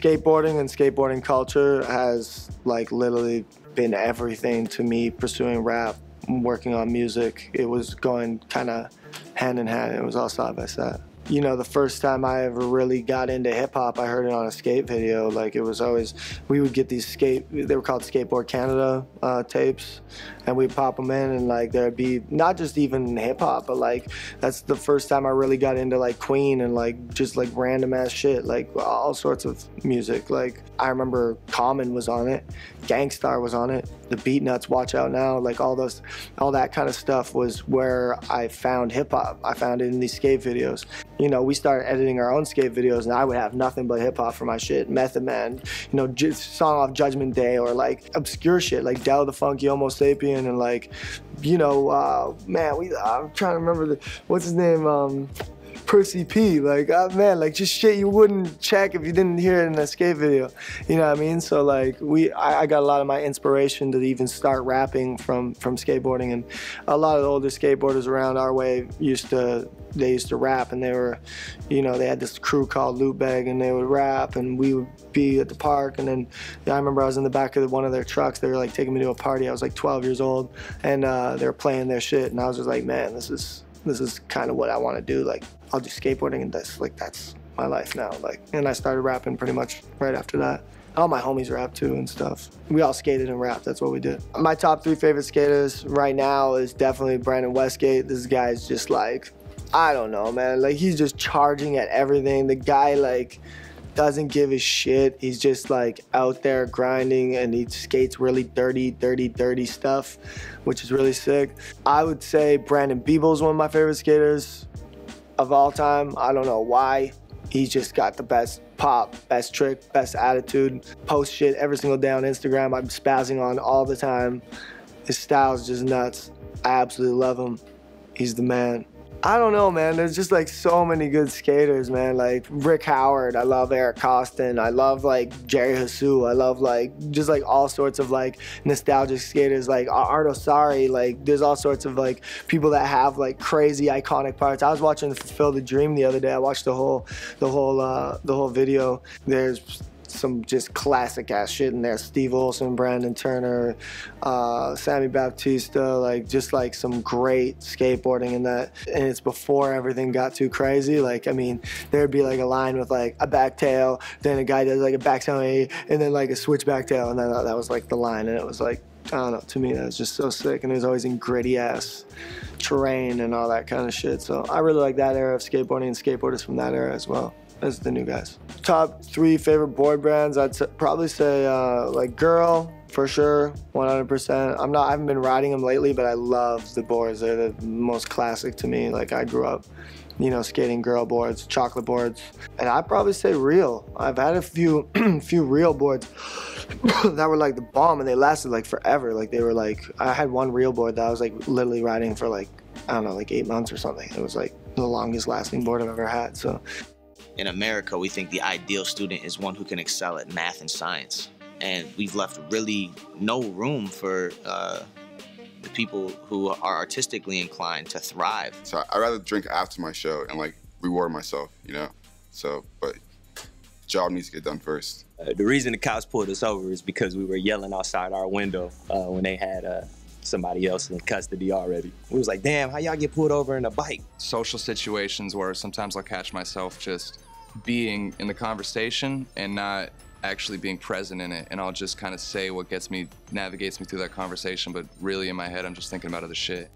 skateboarding and skateboarding culture has like literally been everything to me. Pursuing rap, working on music, it was going kind of hand in hand. It was all side by side. You know, the first time I ever really got into hip hop, I heard it on a skate video. Like, it was always, we would get these they were called Skateboard Canada tapes, and we'd pop them in, and like there'd be not just even hip hop, but like that's the first time I really got into like Queen and like just like random ass shit, like all sorts of music. Like, I remember Common was on it, Gang Starr was on it, The Beat Nuts, Watch Out Now, like all that kind of stuff was where I found hip hop. I found it in these skate videos. You know, we started editing our own skate videos, and I would have nothing but hip hop for my shit. Method Man, you know, just song off Judgment Day, or like obscure shit like Del the Funky Homo Sapien, and like, you know, man, I'm trying to remember what's his name, Percy P. Like, man, like just shit you wouldn't check if you didn't hear it in a skate video. You know what I mean? So like I got a lot of my inspiration to even start rapping from skateboarding, and a lot of the older skateboarders around our way used to rap, and they were, you know, they had this crew called Loot Bag, and they would rap, and we would be at the park, and then I remember I was in the back of one of their trucks. They were like taking me to a party. I was like 12 years old, and they were playing their shit, and I was just like, man, this is kind of what I want to do. Like, I'll do skateboarding, and that's my life now. Like, and I started rapping pretty much right after that. All my homies rap too and stuff. We all skated and rapped, that's what we did. My top three favorite skaters right now is definitely Brandon Westgate. This guy's just like, I don't know, man. Like, he's just charging at everything. The guy, like, doesn't give a shit. He's just, like, out there grinding, and he skates really dirty stuff, which is really sick. I would say Brandon Beeble's one of my favorite skaters of all time. I don't know why. He's just got the best pop, best trick, best attitude. Post shit every single day on Instagram. I'm spazzing on all the time. His style's just nuts. I absolutely love him. He's the man. I don't know, man. There's just like so many good skaters, man. Like Rick Howard, I love Eric Costin, I love like Jerry Hsu, I love like just like all sorts of like nostalgic skaters, like Arno Sarri. Like, there's all sorts of like people that have like crazy iconic parts. I was watching Fulfill the Dream the other day. I watched the whole video. There's some just classic ass shit in there. Steve Olson, Brandon Turner, Sammy Baptista, like just like some great skateboarding in that. And it's before everything got too crazy. Like, I mean, there'd be like a line with like a back tail, then a guy does like a back tail, and then like a switch back tail, and then that was like the line. And it was like, I don't know, to me that was just so sick. And it was always in gritty ass terrain and all that kind of shit. So I really like that era of skateboarding, and skateboarders from that era as well as the new guys. Top three favorite board brands, I'd probably say like Girl, for sure, 100%. I haven't been riding them lately, but I love the boards. They're the most classic to me. Like, I grew up, you know, skating Girl boards, Chocolate boards, and I'd probably say Real. I've had a few Real boards that were like the bomb, and they lasted like forever. Like, they were like, I had one Real board that I was like literally riding for like, I don't know, like 8 months or something. It was like the longest lasting board I've ever had, so. In America, we think the ideal student is one who can excel at math and science. And we've left really no room for the people who are artistically inclined to thrive. So I'd rather drink after my show and like reward myself, you know? So, but the job needs to get done first. The reason the cops pulled us over is because we were yelling outside our window when they had somebody else in custody already. We was like, damn, how y'all get pulled over in a bike? Social situations where sometimes I'll catch myself just being in the conversation and not actually being present in it, and I'll just kind of say what navigates me through that conversation, but really in my head I'm just thinking about other shit.